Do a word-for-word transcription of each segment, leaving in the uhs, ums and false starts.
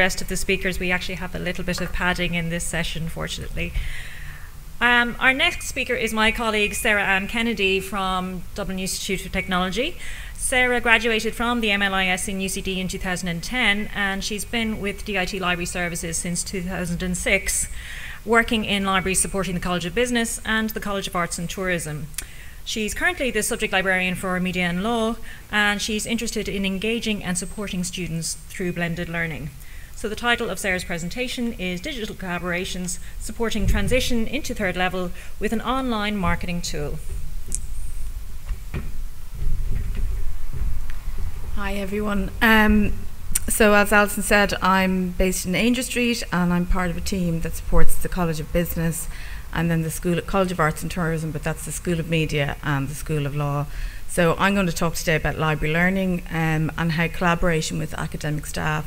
rest of the speakers, we actually have a little bit of padding in this session, fortunately. Um, our next speaker is my colleague Sarah-Anne Kennedy from Dublin Institute of Technology. Sarah graduated from the M L I S in U C D in two thousand ten, and she's been with D I T Library Services since two thousand six, working in libraries supporting the College of Business and the College of Arts and Tourism. She's currently the subject librarian for Media and Law, and she's interested in engaging and supporting students through blended learning. So the title of Sarah's presentation is Digital Collaborations, Supporting Transition into Third Level with an Online Marketing Tool. Hi everyone. Um, so as Alison said, I'm based in Angel Street, and I'm part of a team that supports the College of Business and then the School at College of Arts and Tourism, but that's the School of Media and the School of Law. So I'm going to talk today about library learning um, and how collaboration with academic staff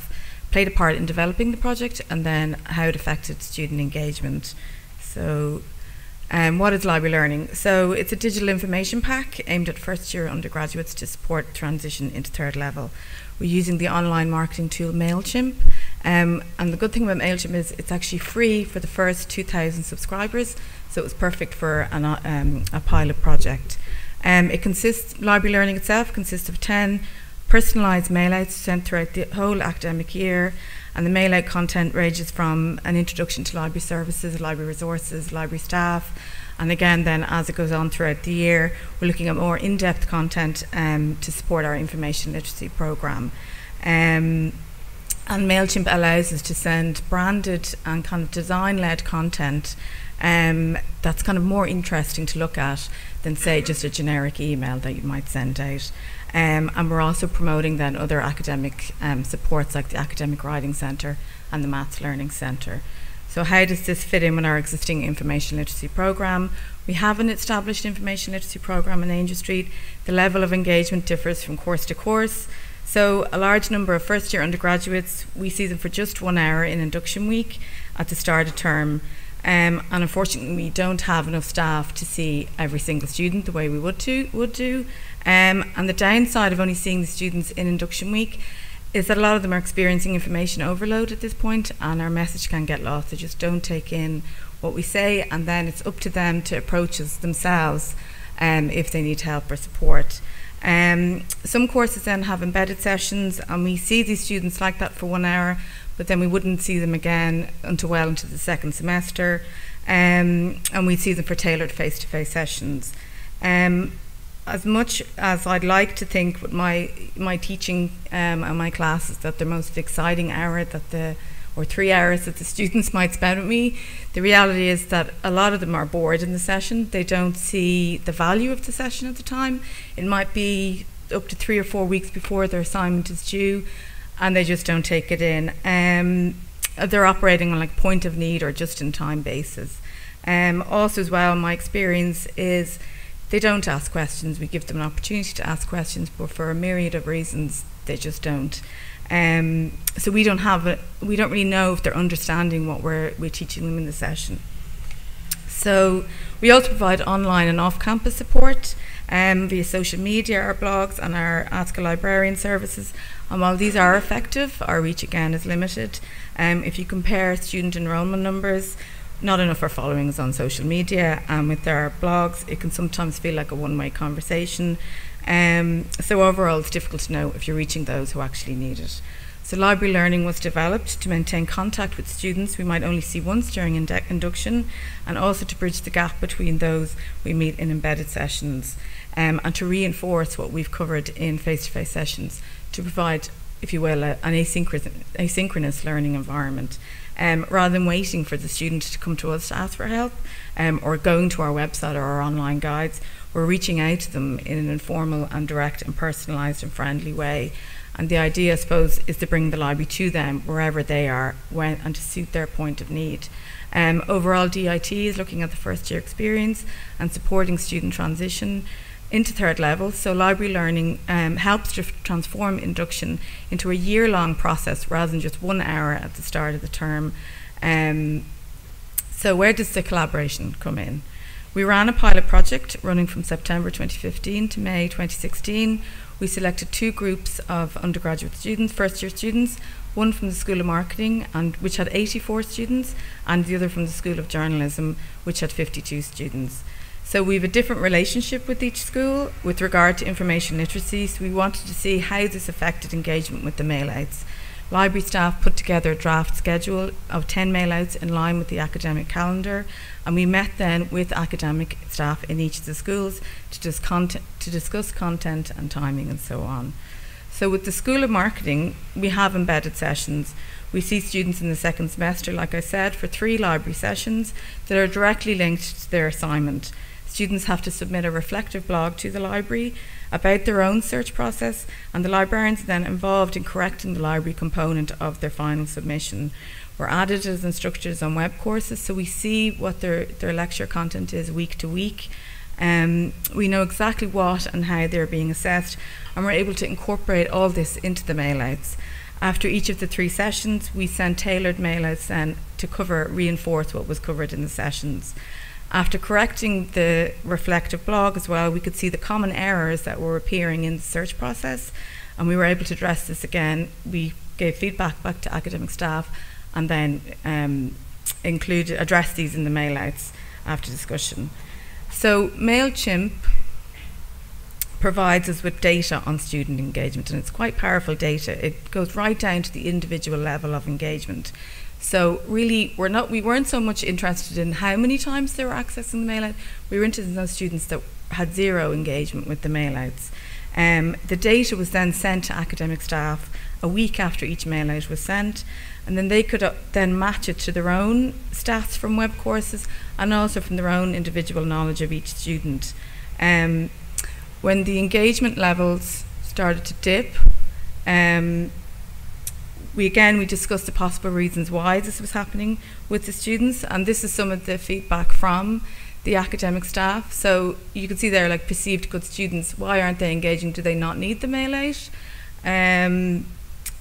played a part in developing the project, and then how it affected student engagement. So um, what is library learning? So it's a digital information pack aimed at first year undergraduates to support transition into third level. We're using the online marketing tool Mailchimp. Um, and the good thing about Mailchimp is it's actually free for the first two thousand subscribers, so it was perfect for an, um, a pilot project. Um, it consists, library learning itself consists of ten personalised mailouts sent throughout the whole academic year, and the mailout content ranges from an introduction to library services, library resources, library staff, and again then as it goes on throughout the year, we're looking at more in-depth content um, to support our information literacy programme. Um, And Mailchimp allows us to send branded and kind of design-led content um, that's kind of more interesting to look at than, say, just a generic email that you might send out. Um, and we're also promoting then other academic um, supports like the Academic Writing Centre and the Maths Learning Centre. So how does this fit in with our existing information literacy programme? We have an established information literacy programme in Angel Street. The level of engagement differs from course to course. So a large number of first year undergraduates, we see them for just one hour in induction week at the start of term. Um, and unfortunately, we don't have enough staff to see every single student the way we would, to, would do. Um, and the downside of only seeing the students in induction week is that a lot of them are experiencing information overload at this point, and our message can get lost. They just don't take in what we say, and then it's up to them to approach us themselves um, if they need help or support. Um, some courses then have embedded sessions, and we see these students like that for one hour, but then we wouldn't see them again until well into the second semester, um, and we'd see them for tailored face-to-face sessions. Um, as much as I'd like to think with my, my teaching um, and my classes that the most exciting hour that the or three hours that the students might spend with me, the reality is that a lot of them are bored in the session. They don't see the value of the session at the time. It might be up to three or four weeks before their assignment is due, and they just don't take it in. Um, they're operating on like point of need or just in time basis. Um, also as well, my experience is they don't ask questions. We give them an opportunity to ask questions, but for a myriad of reasons, they just don't. Um, so we don't have a, we don't really know if they're understanding what we're we're teaching them in the session. So we also provide online and off-campus support um, via social media, our blogs, and our Ask a Librarian services. And while these are effective, our reach again is limited. Um, if you compare student enrollment numbers, not enough are following us on social media, and with our blogs, it can sometimes feel like a one-way conversation. Um, so overall, it's difficult to know if you're reaching those who actually need it. So library learning was developed to maintain contact with students we might only see once during induction, and also to bridge the gap between those we meet in embedded sessions, um, and to reinforce what we've covered in face-to-face sessions, to provide, if you will, a, an asynchronous, asynchronous learning environment. Um, rather than waiting for the student to come to us to ask for help, um, or going to our website or our online guides, we're reaching out to them in an informal and direct and personalised and friendly way. And the idea, I suppose, is to bring the library to them wherever they are, when, and to suit their point of need. Um, overall, D I T is looking at the first year experience and supporting student transition into third level. So library learning um, helps to transform induction into a year-long process rather than just one hour at the start of the term. Um, so where does the collaboration come in? We ran a pilot project running from September twenty fifteen to May twenty sixteen. We selected two groups of undergraduate students, first year students, one from the School of Marketing, and which had eighty-four students, and the other from the School of Journalism, which had fifty-two students. So we have a different relationship with each school with regard to information literacy, so we wanted to see how this affected engagement with the mailouts. Library staff put together a draft schedule of ten mailouts in line with the academic calendar, and we met then with academic staff in each of the schools to, dis content, to discuss content and timing and so on. So with the School of Marketing, we have embedded sessions. We see students in the second semester, like I said, for three library sessions that are directly linked to their assignment. Students have to submit a reflective blog to the library about their own search process, and the librarians are then involved in correcting the library component of their final submission. We're added as instructors on web courses, so we see what their, their lecture content is week to week. Um, we know exactly what and how they're being assessed, and we're able to incorporate all this into the mailouts. After each of the three sessions, we send tailored mailouts then to cover, reinforce what was covered in the sessions. After correcting the reflective blog as well, we could see the common errors that were appearing in the search process, and we were able to address this again. We gave feedback back to academic staff and then um, include, address these in the mailouts after discussion. So Mailchimp provides us with data on student engagement, and it's quite powerful data. It goes right down to the individual level of engagement. So really, we're not, we weren't so much interested in how many times they were accessing the mailout. We were interested in those students that had zero engagement with the mailouts. Um, the data was then sent to academic staff a week after each mailout was sent, and then they could uh, then match it to their own stats from web courses and also from their own individual knowledge of each student. Um, when the engagement levels started to dip, um, We again, we discussed the possible reasons why this was happening with the students, and this is some of the feedback from the academic staff. So you can see there, like, perceived good students, why aren't they engaging? Do they not need the mail out? Um,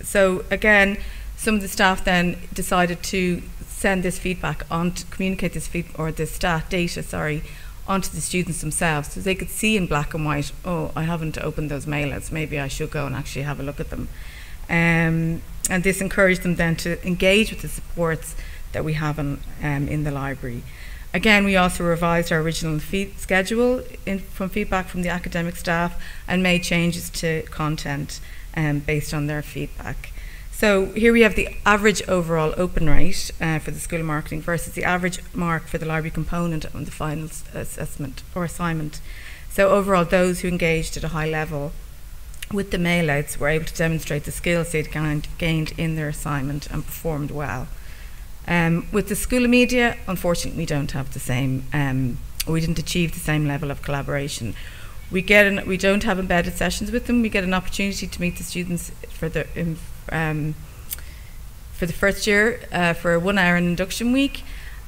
so again, some of the staff then decided to send this feedback on, to communicate this feed or this stat data, sorry, onto the students themselves, so they could see in black and white, oh, I haven't opened those mail outs, maybe I should go and actually have a look at them. Um, and this encouraged them then to engage with the supports that we have in, um, in the library. Again, we also revised our original fee schedule in, from feedback from the academic staff, and made changes to content um, based on their feedback. So here we have the average overall open rate uh, for the School of Marketing versus the average mark for the library component on the final assessment or assignment. So overall, those who engaged at a high level with the mailouts were able to demonstrate the skills they'd gained in their assignment and performed well. Um, with the School of Media, unfortunately, we don't have the same, um, we didn't achieve the same level of collaboration. We, get an, we don't have embedded sessions with them. We get an opportunity to meet the students for the, um, for the first year uh, for a one hour induction week,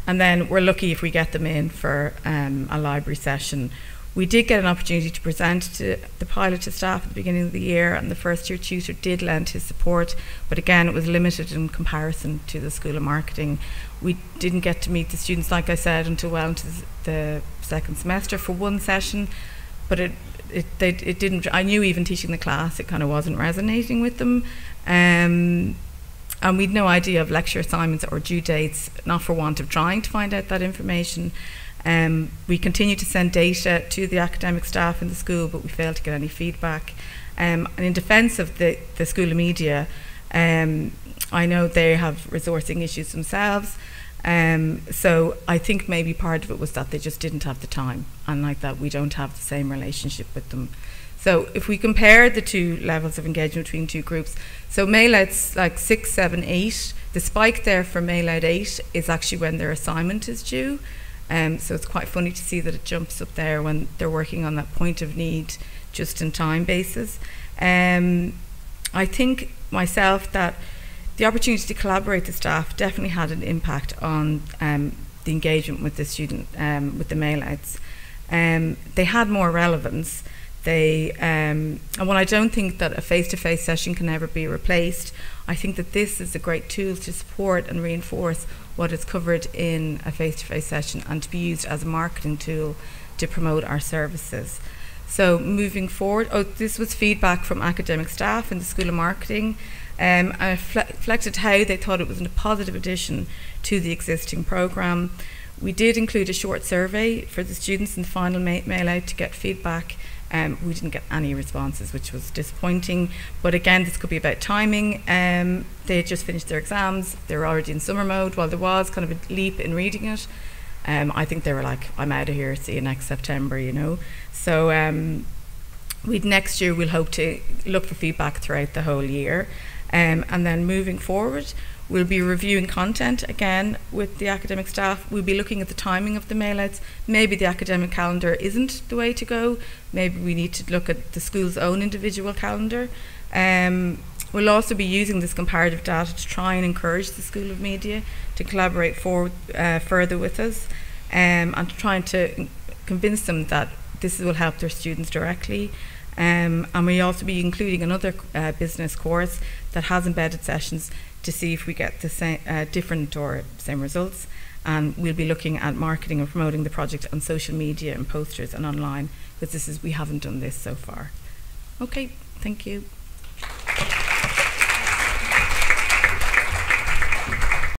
and then we're lucky if we get them in for um, a library session. We did get an opportunity to present to the pilot to staff at the beginning of the year, and the first year tutor did lend his support, but again, it was limited in comparison to the School of Marketing. We didn't get to meet the students, like I said, until well into the second semester for one session, but it, it, they, it didn't, I knew even teaching the class, it kind of wasn't resonating with them. Um, and we'd no idea of lecture assignments or due dates, not for want of trying to find out that information. Um, we continue to send data to the academic staff in the school, but we failed to get any feedback. Um, and in defence of the, the School of Media, um, I know they have resourcing issues themselves, um, so I think maybe part of it was that they just didn't have the time, and like that, we don't have the same relationship with them. So if we compare the two levels of engagement between two groups, so mailouts like six, seven, eight, the spike there for mailout eight is actually when their assignment is due. Um, so it's quite funny to see that it jumps up there when they're working on that point of need, just in time basis. Um, I think myself that the opportunity to collaborate with staff definitely had an impact on um, the engagement with the student, um, with the mailouts. Um, they had more relevance. They, um, and while I don't think that a face-to-face session can ever be replaced, I think that this is a great tool to support and reinforce what is covered in a face-to-face session, and to be used as a marketing tool to promote our services. So moving forward, oh, this was feedback from academic staff in the School of Marketing. um, and reflected how they thought it was a positive addition to the existing programme. We did include a short survey for the students in the final ma mail out to get feedback. Um, we didn't get any responses, which was disappointing. But again, this could be about timing. Um, they had just finished their exams. They were already in summer mode. While there was kind of a leap in reading it, um, I think they were like, I'm out of here, see you next September, you know. So um, we'd next year, we'll hope to look for feedback throughout the whole year. Um, and then moving forward, we'll be reviewing content again with the academic staff. We'll be looking at the timing of the mail-outs. Maybe the academic calendar isn't the way to go. Maybe we need to look at the school's own individual calendar. Um, we'll also be using this comparative data to try and encourage the School of Media to collaborate forward, uh, further with us, um, and trying to convince them that this will help their students directly. Um, and we'll also be including another uh, business course that has embedded sessions to see if we get the same, uh, different or same results. And we'll be looking at marketing and promoting the project on social media and posters and online, because this is, we haven't done this so far. Okay, thank you.